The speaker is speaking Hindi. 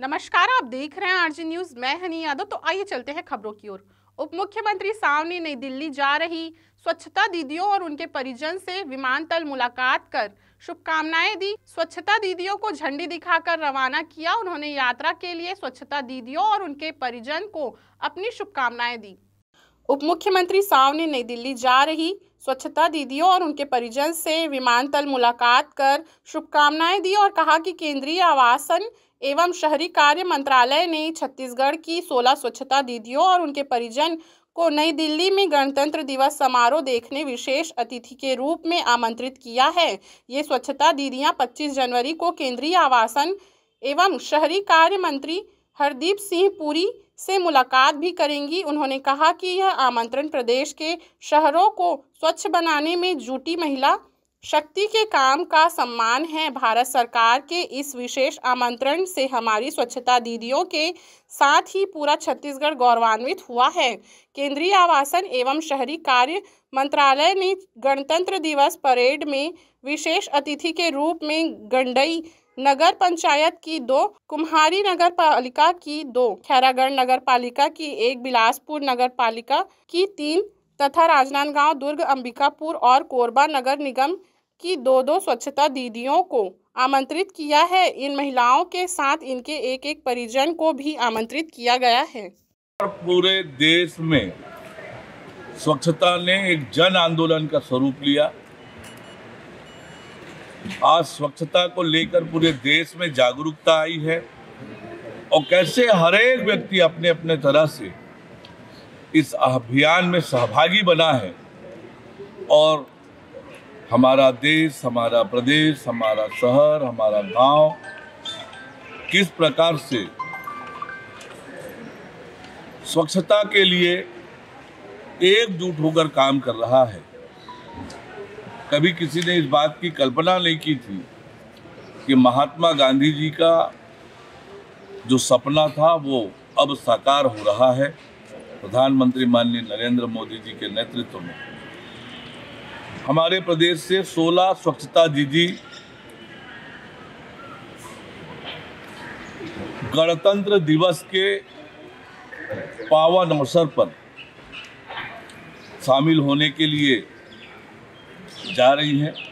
नमस्कार, आप देख रहे हैं आरजी न्यूज। मैं हनी यादव। तो आइए चलते हैं खबरों की ओर। उप मुख्यमंत्री सावने नई दिल्ली जा रही स्वच्छता दीदियों और उनके परिजन से विमानतल मुलाकात कर शुभकामनाएं दी। स्वच्छता दीदियों को झंडी दिखाकर रवाना किया। उन्होंने यात्रा के लिए स्वच्छता दीदियों और उनके परिजन को अपनी शुभकामनाएं दी। उप मुख्यमंत्री सावने नई दिल्ली जा रही स्वच्छता दीदियों और उनके परिजन से विमानतल मुलाकात कर शुभकामनाएं दी और कहा कि केंद्रीय आवासन एवं शहरी कार्य मंत्रालय ने छत्तीसगढ़ की 16 स्वच्छता दीदियों और उनके परिजन को नई दिल्ली में गणतंत्र दिवस समारोह देखने विशेष अतिथि के रूप में आमंत्रित किया है। ये स्वच्छता दीदियां 25 जनवरी को केंद्रीय आवासन एवं शहरी कार्य मंत्री हरदीप सिंह पुरी से मुलाकात भी करेंगी। उन्होंने कहा कि यह आमंत्रण प्रदेश के शहरों को स्वच्छ बनाने में जुटी महिला शक्ति के काम का सम्मान है। भारत सरकार के इस विशेष आमंत्रण से हमारी स्वच्छता दीदियों के साथ ही पूरा छत्तीसगढ़ गौरवान्वित हुआ है। केंद्रीय आवासन एवं शहरी कार्य मंत्रालय ने गणतंत्र दिवस परेड में विशेष अतिथि के रूप में गंडई नगर पंचायत की 2, कुम्हारी नगर पालिका की 2, खैरागढ़ नगर पालिका की 1, बिलासपुर नगर पालिका की 3 तथा राजनांदगांव, दुर्ग, अंबिकापुर और कोरबा नगर निगम की 2-2 स्वच्छता दीदियों को आमंत्रित किया है। इन महिलाओं के साथ इनके एक-एक परिजन को भी आमंत्रित किया गया है। पूरे देश में स्वच्छता ने एक जन आंदोलन का स्वरूप लिया। आज स्वच्छता को लेकर पूरे देश में जागरूकता आई है और कैसे हर एक व्यक्ति अपने अपने तरह से इस अभियान में सहभागी बना है और हमारा देश, हमारा प्रदेश, हमारा शहर, हमारा गांव किस प्रकार से स्वच्छता के लिए एकजुट होकर काम कर रहा है। कभी किसी ने इस बात की कल्पना नहीं की थी कि महात्मा गांधी जी का जो सपना था वो अब साकार हो रहा है। प्रधानमंत्री माननीय नरेंद्र मोदी जी के नेतृत्व में हमारे प्रदेश से 16 स्वच्छता दीदी गणतंत्र दिवस के पावन अवसर पर शामिल होने के लिए जा रही हैं।